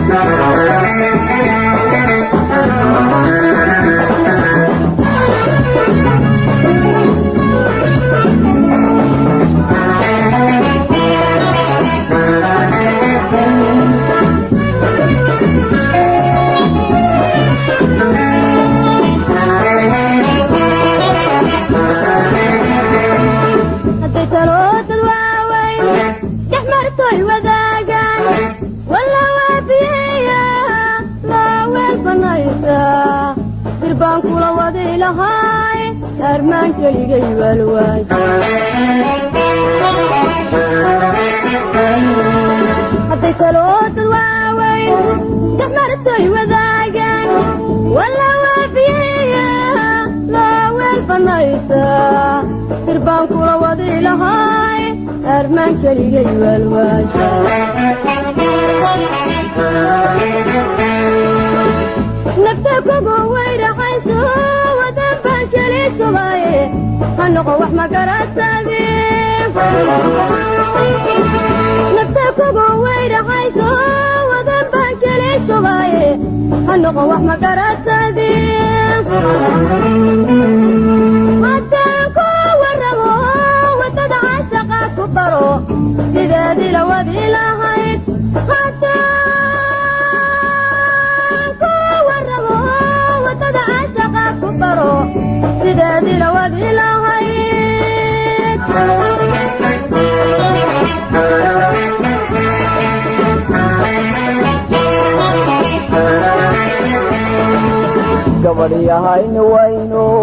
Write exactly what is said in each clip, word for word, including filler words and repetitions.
gabaryahaayni wayno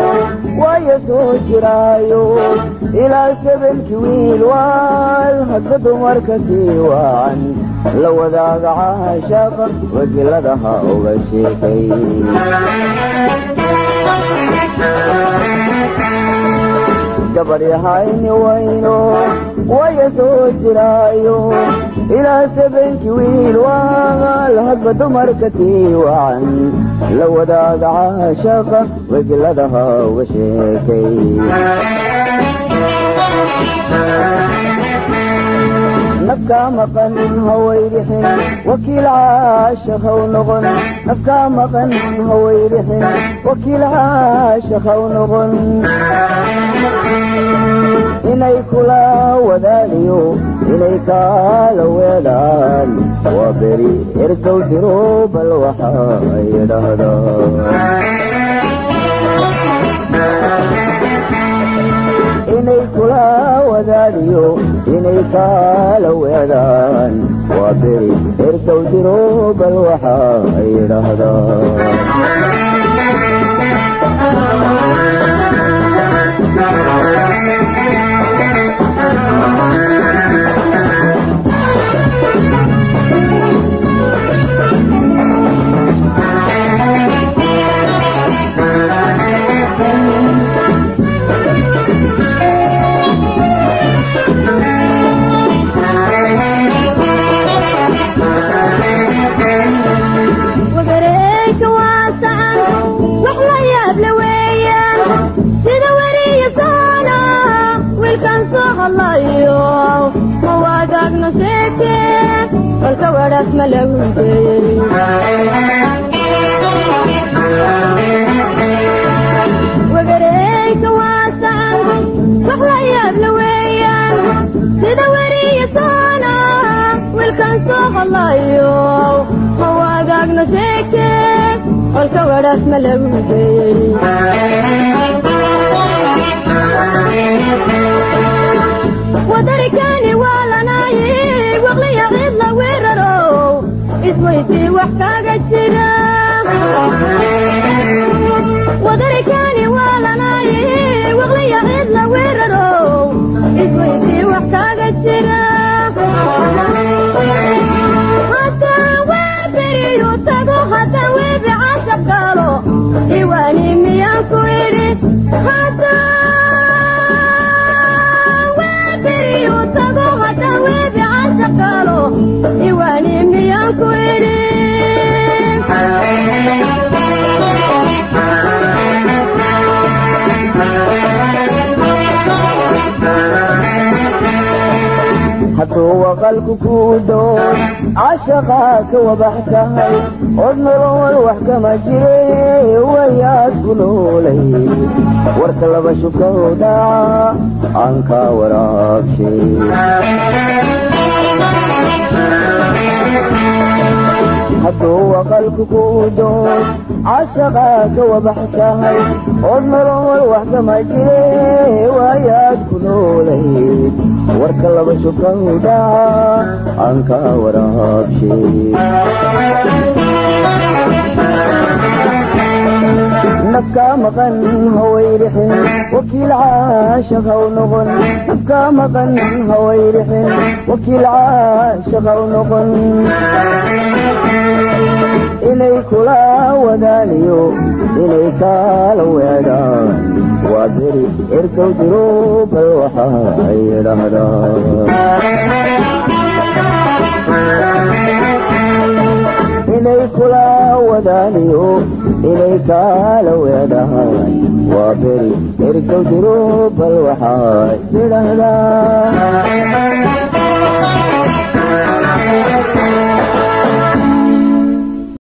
wayasoo jiraayo ilaa sabanki wiil waa lahadba dumarka tiiwaan la wadaaga caashaqa wajladaha uga sheekay nafka maqan haway bixin wakiil caashaq haw noqon nafka maqan haway bixin wakiil caashaq haw noqon إلي كلا وذاليو إلي كالا ويلان وبري إركو دروب الوحاي دهدان إلي كلا وذاليو إلي كالا ويلان وبري إركو دروب الوحاي دهدان والكوارث ملوثين وقريك واسعا وحليا بلويا سيدوري يسانا والكنسوغ الله يو هو أقاقنا شيكي والكوارث ملوثين ودركاني ولا نايم وغلي غيظ لويررو اسويتي وحكاك الشرام ودركاني ولا نايه وغلي غيظ لويررو اسويتي وحكاك الشرام حتى وابري يوتاقو حتى وابي عاشق قالو ايواني ميان كويري حتى وابري يوتاقو حتى وابي قالوا إيواني ميان كويرين حتى وقلك كودون عشقك وبحتمي والنور وحكمة جري وياك قلولي وارتلب شكودا عنك وراك شيء هو قلبك ودود عشقك وبحتمي والنور وحكمة جري وياك قلولي واركلب شكودا عنك وراك شيء نبكى مغن هو يرحم وكيل عاشق ونغن نبكى مغن هو يرحم وكيل عاشق ونغن إليك لا ودانيو إليك لو يدان وادري اركو دروب الوحاي إليك لا ودانيو إليك لو يدان وادري اركو دروب الوحاي